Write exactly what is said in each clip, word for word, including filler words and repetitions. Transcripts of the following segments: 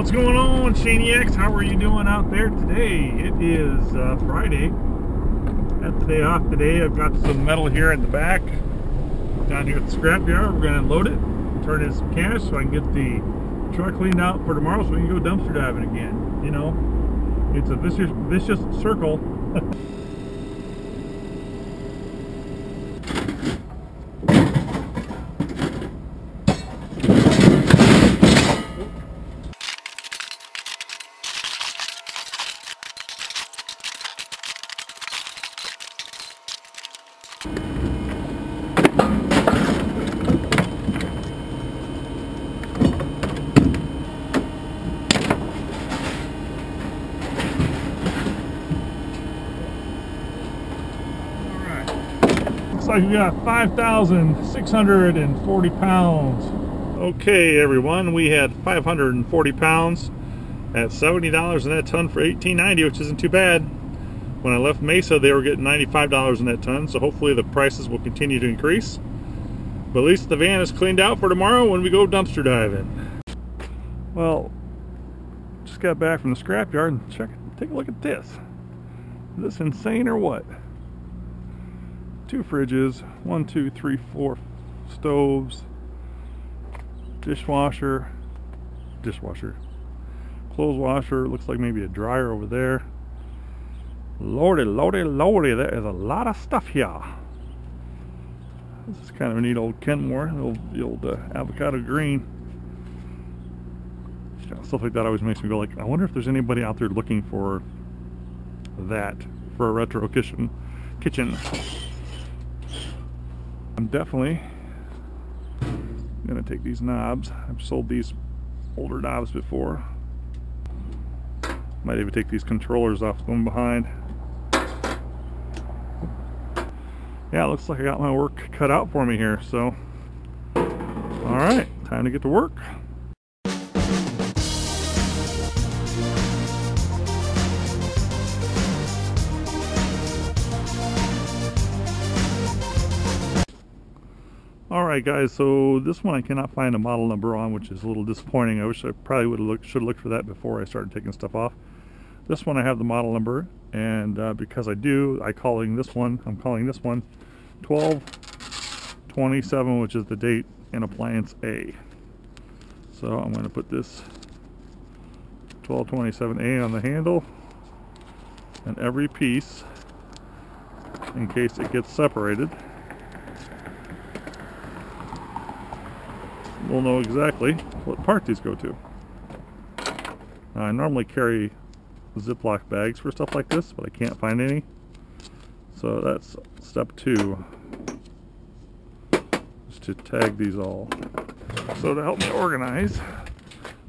What's going on, Shaniacs? How are you doing out there today? It is uh, Friday. I have the day off today. I've got some metal here in the back. Down here at the scrapyard. We're going to load it, turn in some cash so I can get the truck cleaned out for tomorrow so we can go dumpster diving again. You know, it's a vicious, vicious circle. Like we got five thousand six hundred forty pounds. Okay, everyone, we had five hundred forty pounds at seventy dollars in that ton for eighteen ninety, which isn't too bad. When I left Mesa, they were getting ninety-five dollars in that ton, so hopefully the prices will continue to increase. But at least the van is cleaned out for tomorrow when we go dumpster diving. Well, just got back from the scrapyard and check. Take a look at this. Is this insane or what? Two fridges, one, two, three, four stoves, dishwasher, dishwasher, clothes washer, looks like maybe a dryer over there. Lordy, lordy, lordy, there is a lot of stuff here. This is kind of a neat old Kenmore, the old, the old uh, avocado green. Stuff like that always makes me go like, I wonder if there's anybody out there looking for that, for a retro kitchen. kitchen. I'm definitely gonna take these knobs. I've sold these older knobs before. Might even take these controllers off from behind. Yeah, it looks like I got my work cut out for me here, so. All right, time to get to work. Alright guys, so this one I cannot find a model number on, which is a little disappointing. I wish I probably would have looked, should have looked for that before I started taking stuff off. This one I have the model number, and uh, because I do, I calling this one, I'm calling this one twelve twenty-seven, which is the date in appliance A. So I'm going to put this twelve twenty-seven A on the handle and every piece in case it gets separated. We'll know exactly what part these go to. Now, I normally carry Ziploc bags for stuff like this, but I can't find any. So that's step two, is to tag these all. So to help me organize,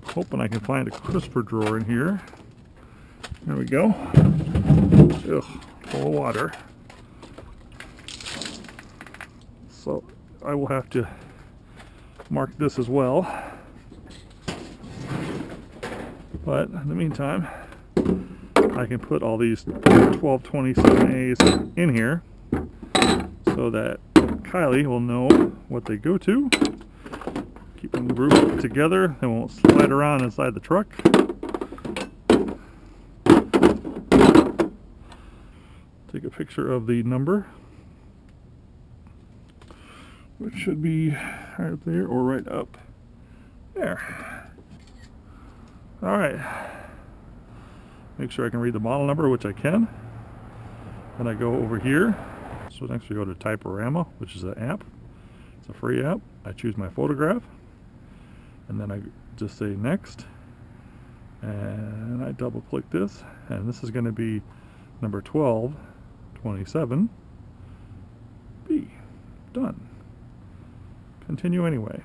hoping I can find a crisper drawer in here. There we go. Ugh, full of water. So I will have to mark this as well, but in the meantime I can put all these twelve twenty-seven A's in here so that Kylie will know what they go to. Keep them grouped together, they won't slide around inside the truck. Take a picture of the number, which should be right up there or right up there. All right, make sure I can read the model number, which I can. Then I go over here. So next we go to Typorama, which is an app. It's a free app. I choose my photograph, and then I just say next, and I double click this, and this is going to be number twelve twenty-seven B. Done. Continue anyway.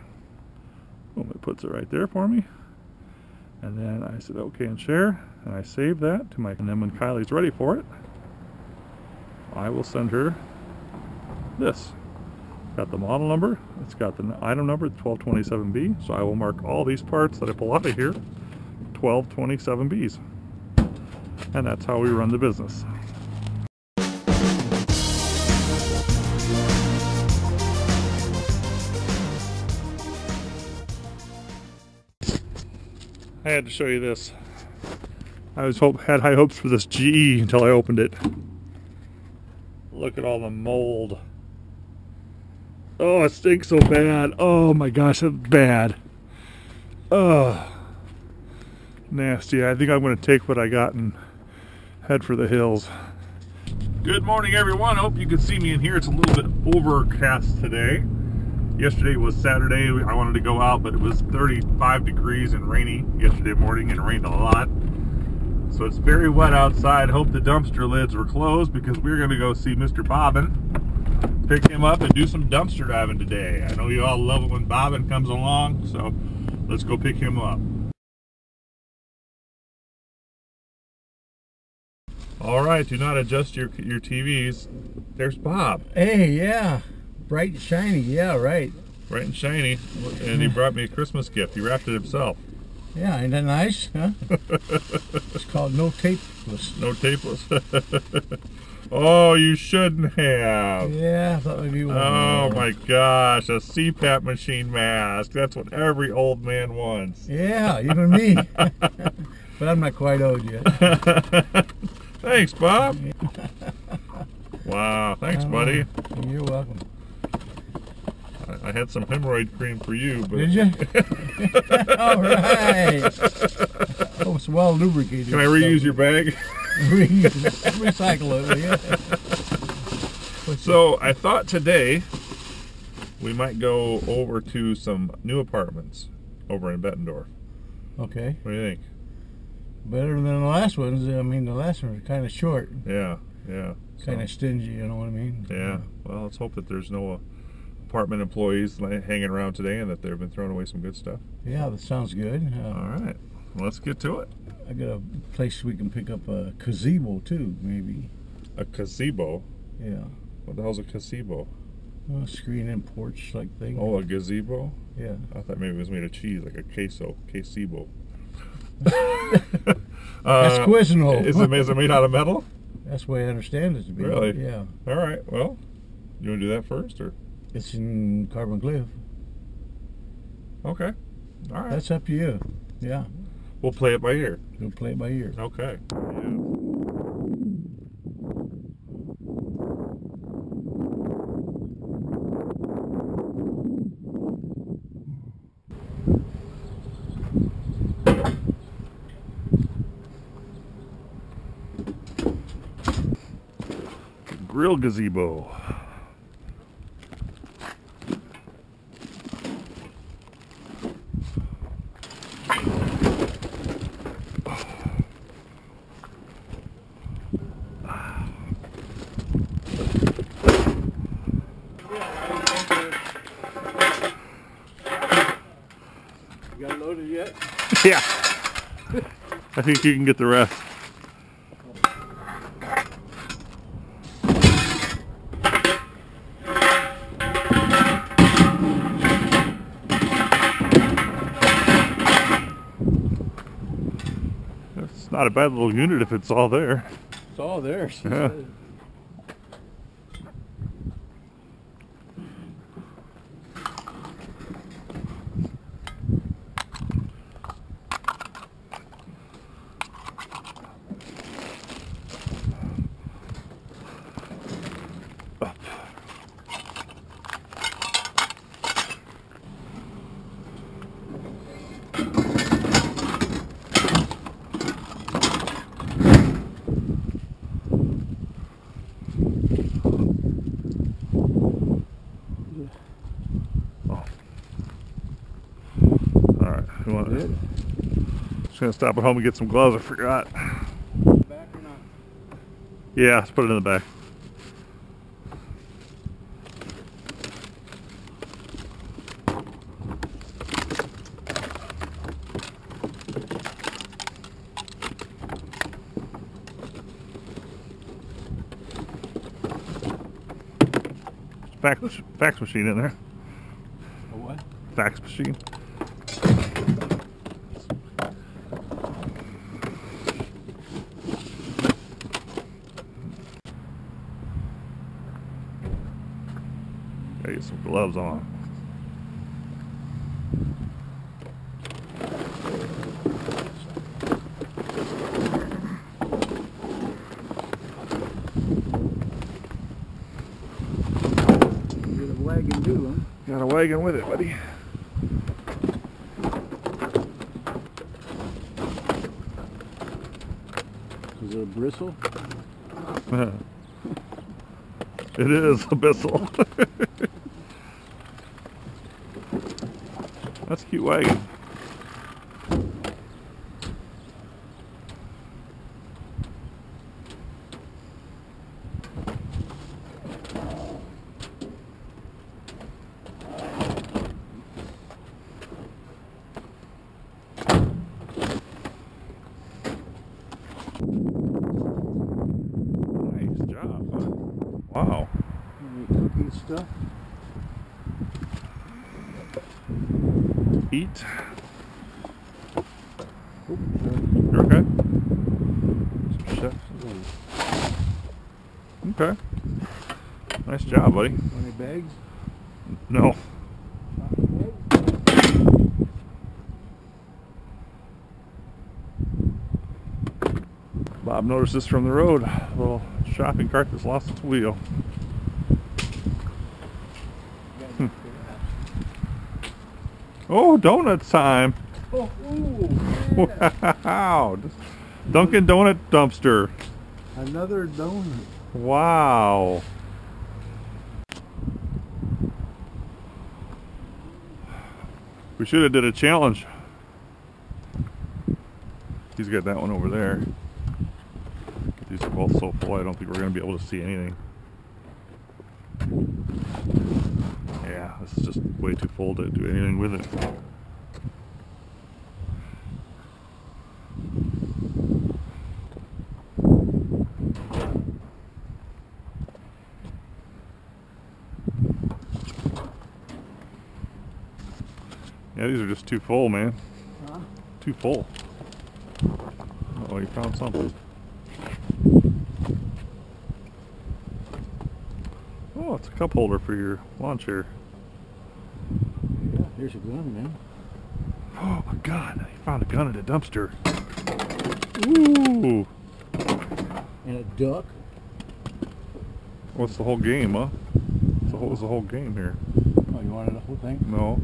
Boom, it puts it right there for me. And then I said okay and share, and I save that to my, and then when Kylie's ready for it, I will send her this. Got the model number, it's got the item number twelve twenty-seven B, so I will mark all these parts that I pull out of here twelve twenty-seven B's. And that's how we run the business. I had to show you this. I was hope had high hopes for this G E until I opened it. Look at all the mold. Oh, it stinks so bad. Oh my gosh, that's bad. Oh, nasty. I think I'm going to take what I got and head for the hills. Good morning, everyone. I hope you can see me in here. It's a little bit overcast today. Yesterday was Saturday. I wanted to go out, but it was thirty-five degrees and rainy yesterday morning, and it rained a lot. So it's very wet outside. Hope the dumpster lids were closed, because we're going to go see Mister Bobbin, pick him up, and do some dumpster diving today. I know you all love it when Bobbin comes along, so let's go pick him up. All right, do not adjust your your T Vs. There's Bob. Hey, yeah. Bright and shiny, yeah, right. Bright and shiny, and he brought me a Christmas gift. He wrapped it himself. Yeah, ain't that nice, huh? It's called No Tapeless. No Tapeless. Oh, you shouldn't have. Yeah, I thought maybe you wanted Oh, more. My gosh, a C PAP machine mask. That's what every old man wants. Yeah, even me. But I'm not quite old yet. Thanks, Bob. Wow, thanks, um, buddy. You're welcome. I had some hemorrhoid cream for you, but... Did you? All right. Oh, it's well lubricated. Can I reuse your bag? Reuse it. Recycle it, yeah. What's so, it? I thought today we might go over to some new apartments over in Bettendorf. Okay. What do you think? Better than the last ones. I mean, the last ones are kind of short. Yeah, yeah. Kind of so. stingy, you know what I mean? Yeah. yeah. Well, let's hope that there's no... Uh, apartment employees hanging around today, and that they've been throwing away some good stuff. Yeah, that sounds good. Uh, All right, well, let's get to it. I got a place we can pick up a gazebo too, maybe. A gazebo? Yeah. What the hell's a gazebo? Well, a screen-in porch like thing. Oh, a gazebo? Yeah. I thought maybe it was made of cheese, like a queso, quesebo. That's uh, questionable. Is it, is it made out of metal? That's the way I understand it to be. Really? Yeah. All right. Well, you want to do that first, or? It's in Carbon Cliff. Okay. All right. That's up to you. Yeah. We'll play it by ear. We'll play it by ear. Okay. Yeah. Grill gazebo. Yeah, I think you can get the rest. It's not a bad little unit if it's all there. It's all there. Yeah. Just gonna stop at home and get some gloves. I forgot. Back or not? Yeah, let's put it in the back. Fax, fax machine in there. A what? Fax machine. Get some gloves on. dragging with it, buddy. Is there a bristle? It is a bristle. That's a cute wagon. Stuff. Eat. Oops, you're okay. Some chefs. Okay. Nice job, buddy. Any bags? No. Bob noticed this from the road. A little shopping cart that's lost its wheel. Oh, donut time! Oh, ooh, yeah. Wow! Dunkin' Donut dumpster. Another donut. Wow. We should have did a challenge. He's got that one over there. These are both so full, I don't think we're going to be able to see anything. Yeah, this is just way too full to do anything with it. Yeah, these are just too full, man. Huh? Too full. Oh, you found something. Oh, it's a cup holder for your lawn chair. Yeah, here's a gun, man. Oh my God, he found a gun in a dumpster. Ooh. And a duck. What's the whole game, huh? So what was the whole game here? Oh, you wanted the whole thing? No.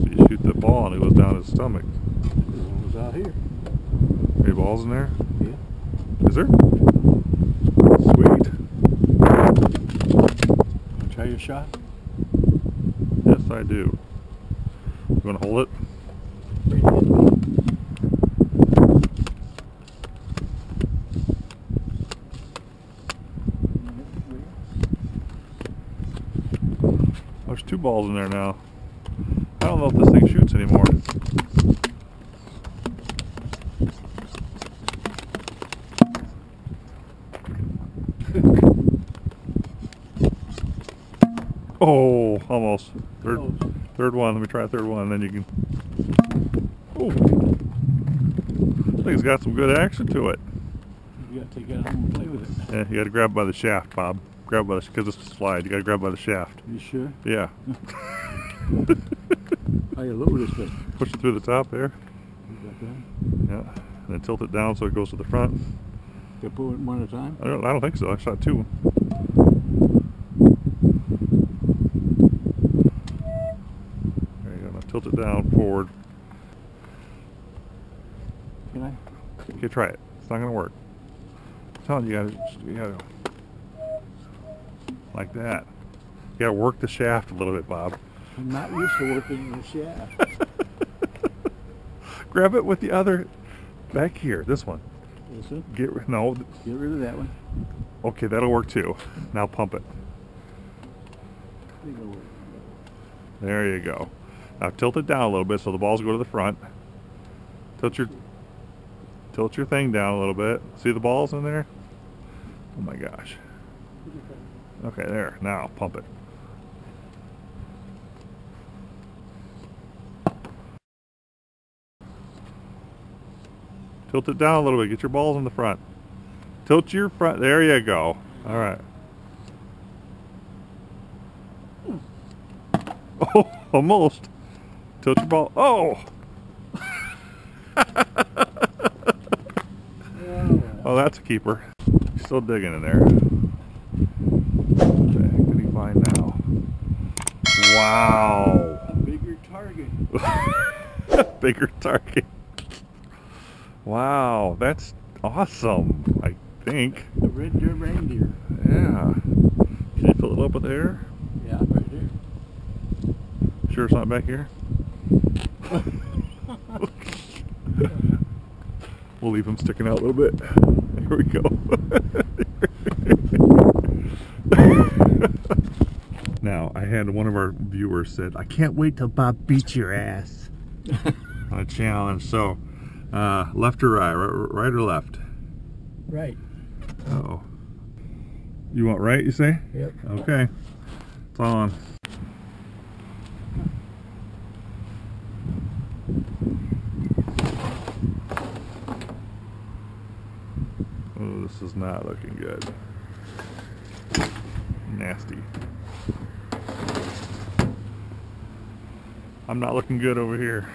So you shoot the ball and it goes down his stomach. This one was out here. Any balls in there? Yeah. Is there? Try your shot? Yes, I do. You want to hold it? There's two balls in there now. I don't know if this thing shoots anymore. Oh, almost. Third, Close. Third one. Let me try a third one, and then you can... Oh. This thing's got some good action to it. You gotta take it out and play with it. Yeah, you gotta grab by the shaft, Bob. Grab by the... because it's a slide. You gotta grab by the shaft. You sure? Yeah. How you lower this thing? Push it through the top there. Yeah. And then tilt it down so it goes to the front. You pull it one at a time? I don't, I don't think so. I shot two. Tilt it down, forward. Can I? Okay, try it. It's not going to work. I'm telling you, you gotta, you gotta... Like that. You gotta work the shaft a little bit, Bob. I'm not used to working the shaft. Grab it with the other... Back here, this one. This one? Get, no. Get rid of that one. Okay, that'll work too. Now pump it. There you go. Now tilt it down a little bit so the balls go to the front. Tilt your tilt your thing down a little bit. See the balls in there? Oh my gosh. Okay, there. Now pump it. Tilt it down a little bit. Get your balls in the front. Tilt your front. There you go. All right. Oh, almost. Tilt your ball. Oh! Oh, that's a keeper. Still digging in there. What the heck did Wow. A bigger target. Bigger target. Wow, that's awesome, I think. The red deer reindeer. Yeah. Can you pull it up with air? Yeah, right here. Sure it's not back here? We'll leave them sticking out a little bit. There we go. Now, I had one of our viewers said, I can't wait till Bob beats your ass on a challenge. So, uh, left or right? Right or left? Right. Uh-oh. You want right, you say? Yep. Okay. It's on. Oh, this is not looking good. Nasty. I'm not looking good over here.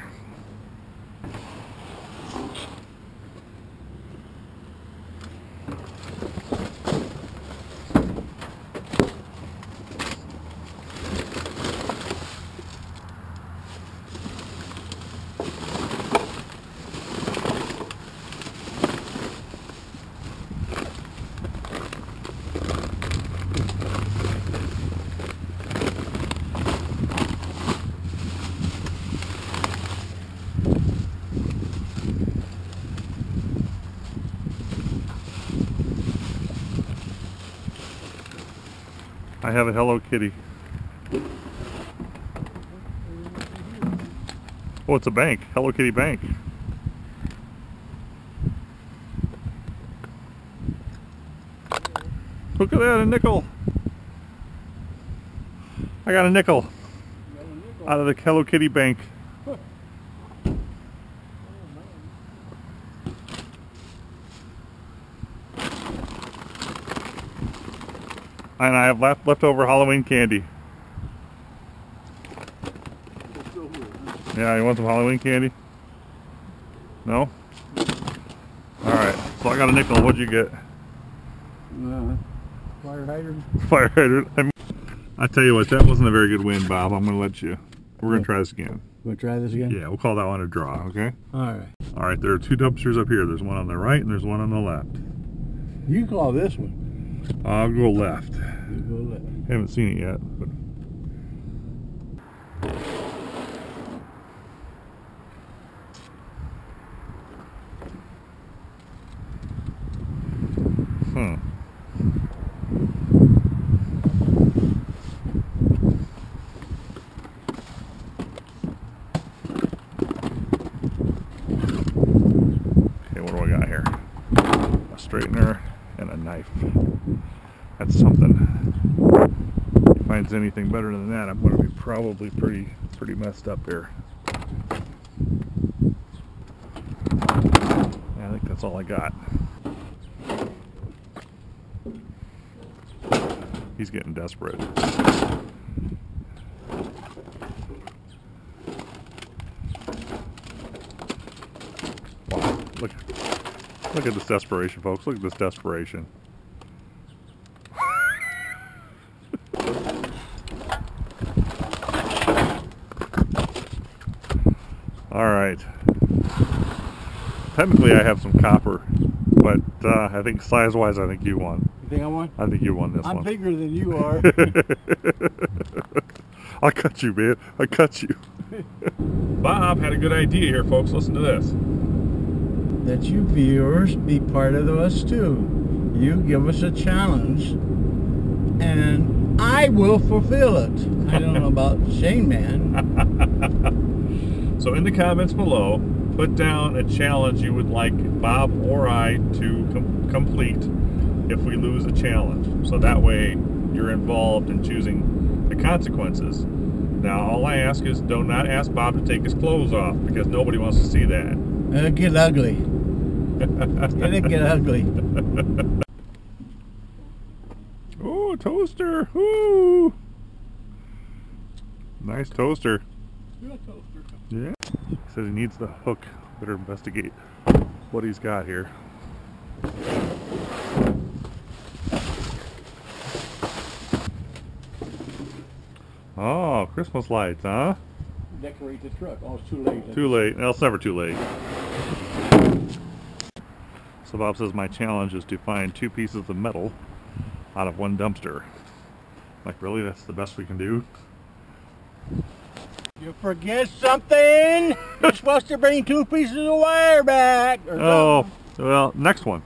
I have a Hello Kitty. Oh, it's a bank. Hello Kitty Bank. Look at that, a nickel. I got a nickel out of the Hello Kitty Bank. And I have left leftover Halloween candy. Yeah, you want some Halloween candy? No? Alright, so I got a nickel. What'd you get? Uh, fire hydrant. Fire hydrant. I mean, I tell you what, that wasn't a very good win, Bob. I'm going to let you. We're going to try this again. We're going to try this again? Yeah, we'll call that one a draw, okay? Alright. Alright, there are two dumpsters up here. There's one on the right and there's one on the left. You call this one. I'll go left. You go left. I haven't seen it yet. But... Hmm. Okay, what do I got here? A straightener and a knife. That's something. If he finds anything better than that, I'm going to be probably pretty, pretty messed up here. Yeah, I think that's all I got. He's getting desperate. Wow, look, look at this desperation, folks. Look at this desperation. Alright, technically I have some copper, but uh, I think size-wise I think you won. You think I won? I think you won this I'm one. I'm bigger than you are. I cut you, man. I cut you. Bob had a good idea here, folks. Listen to this. That you viewers be part of us too. You give us a challenge, and I will fulfill it. I don't know about Shane, man. So in the comments below, put down a challenge you would like Bob or I to com complete if we lose a challenge. So that way you're involved in choosing the consequences. Now all I ask is do not ask Bob to take his clothes off because nobody wants to see that. It'll get ugly. It'll get ugly. Oh, a toaster. Ooh. Nice toaster. Good toaster. Yeah. He says he needs the hook. Better investigate what he's got here. Oh. Oh, Christmas lights, huh? Decorate the truck. Oh, it's too late. Too late. No, it's never too late. So Bob says my challenge is to find two pieces of metal out of one dumpster. Like, really? That's the best we can do? You forget something? You're supposed to bring two pieces of wire back. Or oh, something. Well, next one.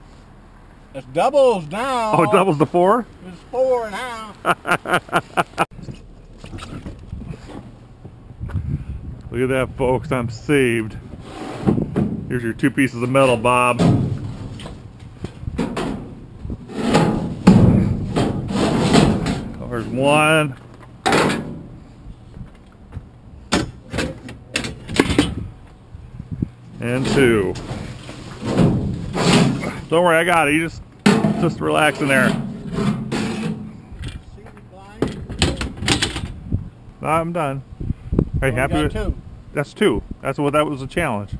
It's doubles now. Oh, it doubles the four? It's four now. Look at that, folks. I'm saved. Here's your two pieces of metal, Bob. There's one. And two. Don't worry, I got it. You just, just relax in there. I'm done. Are you well, happy with two? That's two. That's what that was a challenge.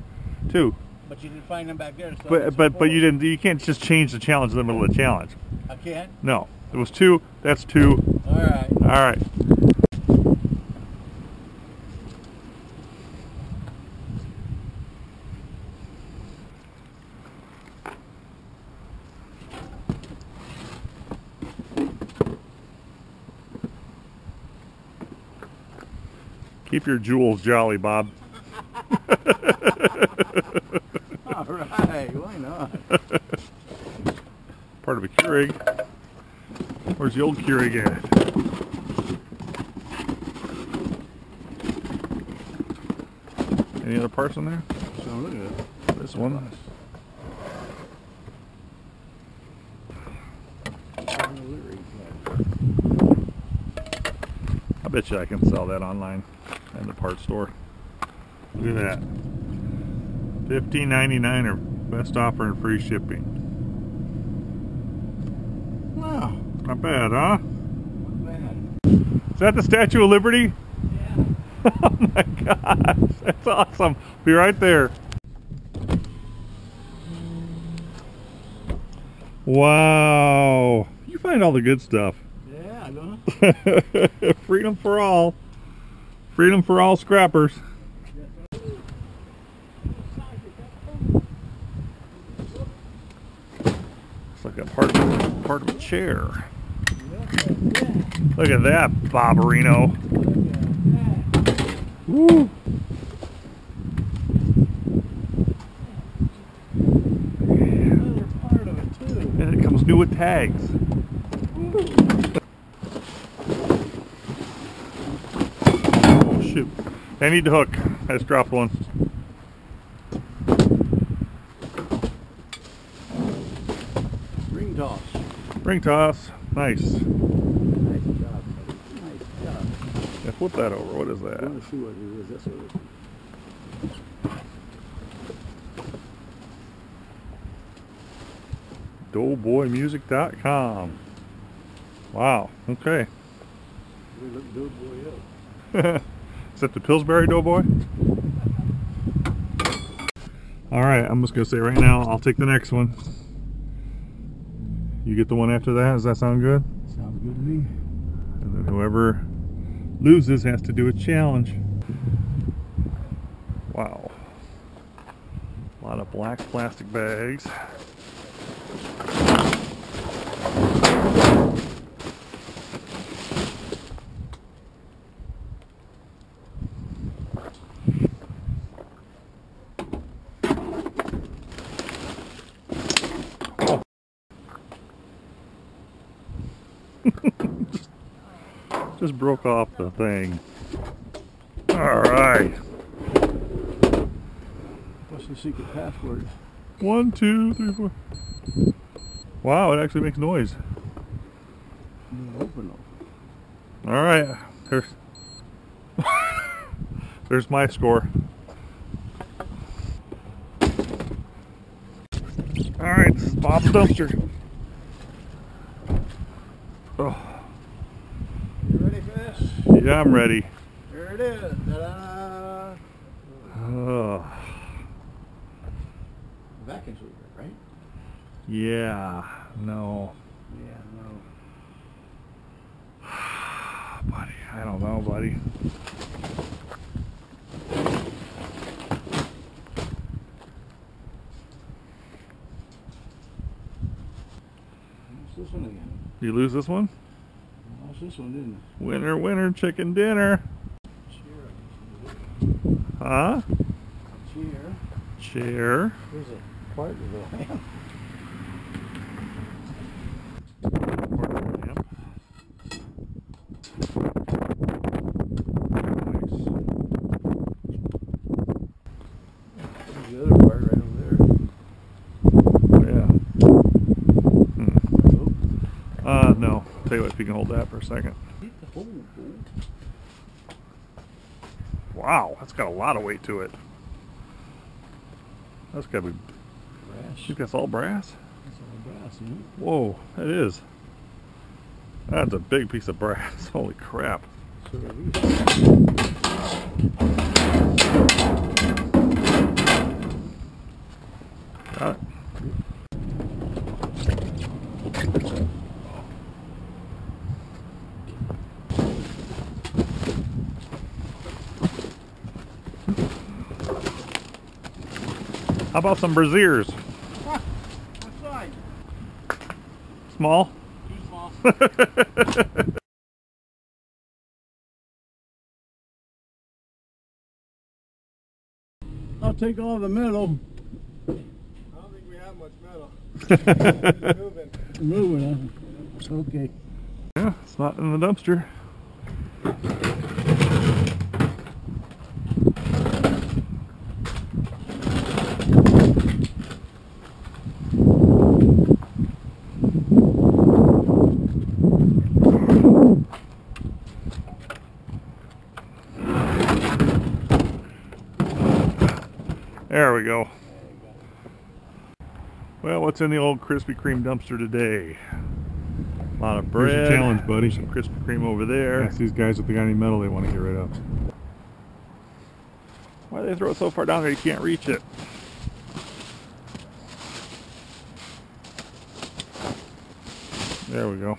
Two. But you didn't find them back there. So but but but you didn't. You can't just change the challenge in the middle of the challenge. I can't. No, it was two. That's two. All right. All right. Keep your jewels jolly, Bob. All right, why not? Part of a Keurig. Where's the old Keurig at? Any other parts in there? So look at it. This one. I bet you I can sell that online. And the parts store. Look at that. fifteen ninety-nine or best offer and free shipping. Wow. Not bad, huh? Not bad. Is that the Statue of Liberty? Yeah. Oh my gosh. That's awesome. Be right there. Wow. You find all the good stuff. Yeah, I know. Freedom for all. Freedom for all scrappers. It's like a part of, part of a chair. Look at that, Bobberino. Woo. And it comes new with tags. Shoot. I need the hook. I just dropped one. Ring toss. Ring toss. Nice. Nice job. Nice job. Yeah, flip that over. What is that? I want to see what it is. That's what it is. Doughboy music dot com. Wow. Okay. We look Doughboy up. Is that the Pillsbury Doughboy? Alright, I'm just going to say right now, I'll take the next one. You get the one after that? Does that sound good? Sounds good to me. And then whoever loses has to do a challenge. Wow. A lot of black plastic bags. just, just broke off the thing. Alright. What's the secret password? One, two, three, four. Wow, it actually makes noise. Alright, there's there's my score. Alright, this is Bob's dumpster. Oh. You ready for this? Yeah, I'm ready. Here it is. Ta-da! Oh. Vacuum sweeper, right? Yeah. No. Yeah, no. Buddy, I don't know, buddy. everybody. This one again. You lose this one? I lost this one, didn't I? Winner, winner, chicken dinner. Chair. Huh? Chair. Chair. There's a part of the lamp. Part of the lamp. Nice. There's the other part right over there. Yeah. Uh, no. I'll tell you what, if you can hold that for a second. Wow, that's got a lot of weight to it. That's got to be... brass. You guess all brass? That's all brass, isn't it? Whoa, that is. That's a big piece of brass. Holy crap. So are these. Got it. How about some braziers? Huh. What size? Small? Too small. I'll take all the metal. I don't think we have much metal. It's moving. It's moving, huh? Okay. Yeah, it's not in the dumpster. There we go. Well, what's in the old Krispy Kreme dumpster today? A lot of bread. Here's your challenge, buddy. Some Krispy Kreme over there. That's these guys with the any metal they want to get rid of. Why do they throw it so far down there you can't reach it? There we go.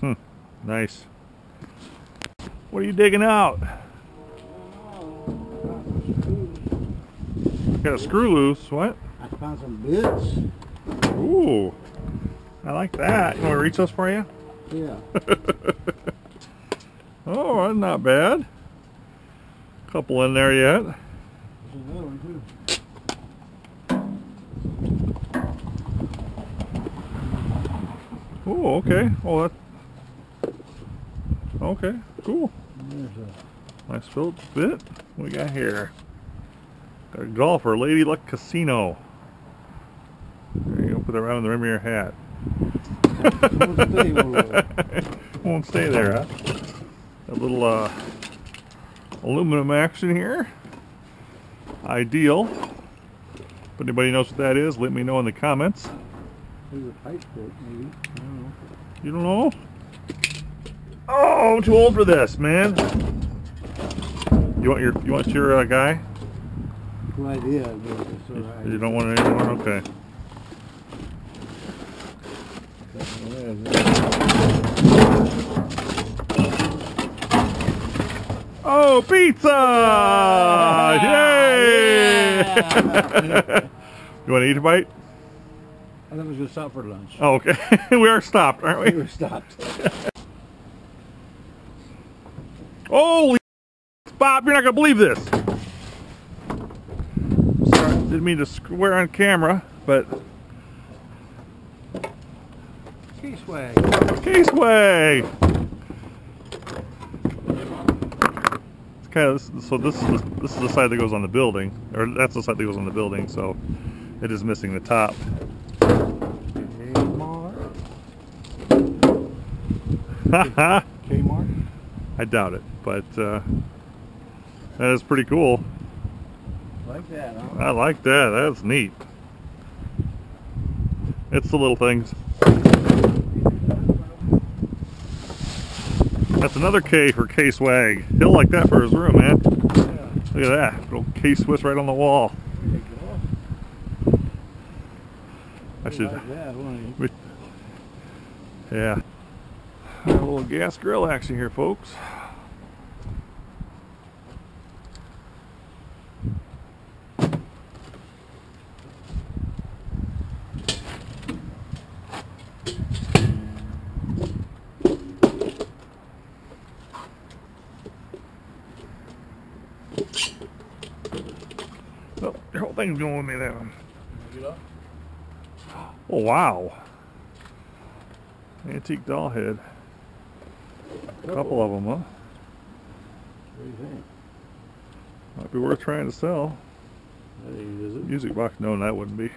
Hmm. Nice. What are you digging out? Got a screw loose. What? I found some bits. Ooh, I like that. You want to reach those for you? Yeah. Oh, that's not bad. A couple in there yet. There's another one too. Ooh, okay. Oh, that. Okay, cool. There's a nice filled bit. What we got here? A golfer, Lady Luck Casino. There you go, put that around in the rim of your hat. It won't stay there, huh? A little uh, aluminum action here. Ideal. If anybody knows what that is, let me know in the comments. There's a pipe fit, maybe. I don't know. You don't know? Oh, I'm too old for this, man. You want your you want your uh, guy? Idea, but it's all right. You don't want it anymore? Okay. Oh, pizza! Ah, yay! Yeah. You want to eat a bite? I think we should stop for lunch. Oh, okay. We are stopped, aren't we? We were stopped. Holy Bob, you're not going to believe this! Didn't mean to swear on camera, but K-Swag. K-Swag. It's kind of so. This is the, this is the side that goes on the building, or that's the side that goes on the building. So it is missing the top. Kmart. Haha. Kmart. I doubt it, but uh, that is pretty cool. Like that, huh? I like that. That's neat. It's the little things. That's another K for K-Swag. He'll like that for his room, man. Yeah. Look at that. Little K-Swiss right on the wall. There you go. I should. Like that, won't you? Yeah. A little gas grill action here, folks. Oh, the whole thing's going with me that one. Oh wow. Antique doll head. A couple of them, huh? What do you think? Might be worth trying to sell. I think it is. Music box? No, that wouldn't be.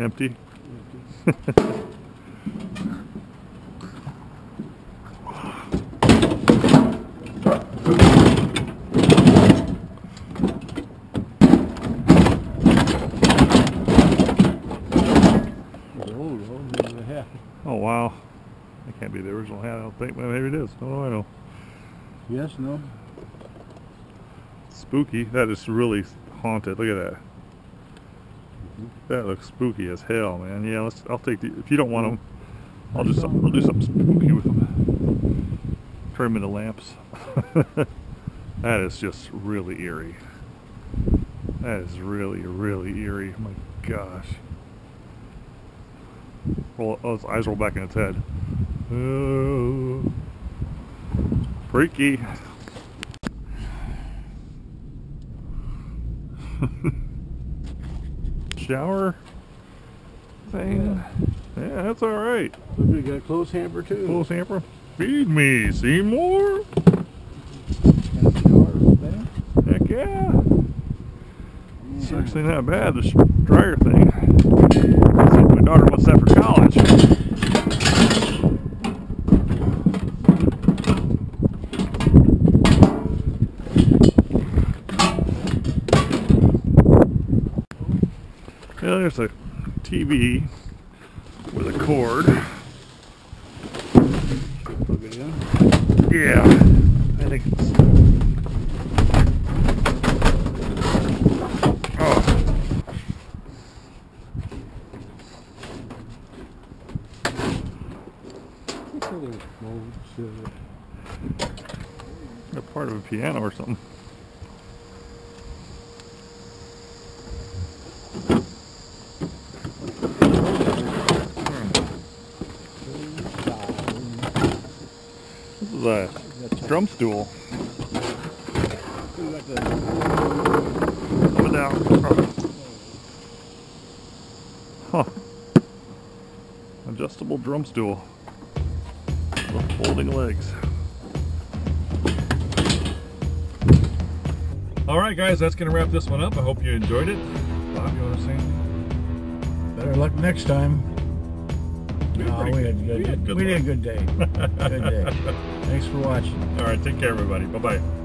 Empty. Empty. Oh wow! That can't be the original hat. I don't think. Well, maybe it is. No, I know. Yes. No. Spooky. That is really haunted. Look at that. That looks spooky as hell, man. Yeah, let's. I'll take the. If you don't want them, I'll just. I'll do something spooky with them. Turn them into lamps. That is just really eerie. That is really, really eerie. My gosh. Roll, oh, his eyes roll back in its head. Oh, freaky. Shower thing. Yeah, yeah, that's all right. So we got a clothes hamper too. Clothes hamper. Feed me, Seymour. Got a shower thing. Heck yeah. yeah. It's actually not bad. This dryer thing. My daughter wants that for college. Yeah, there's a T V with a cord. Plug it in. Yeah, I think it's. Oh. A part of a piano or something. A drum stool. Up and down. Huh. Adjustable drum stool. With folding legs. Alright guys, that's going to wrap this one up. I hope you enjoyed it. Bob, you want to sing? Better luck next time. No, we, had good, we, had good we did a good day. Good day. Thanks for watching. All right, take care, everybody. Bye-bye.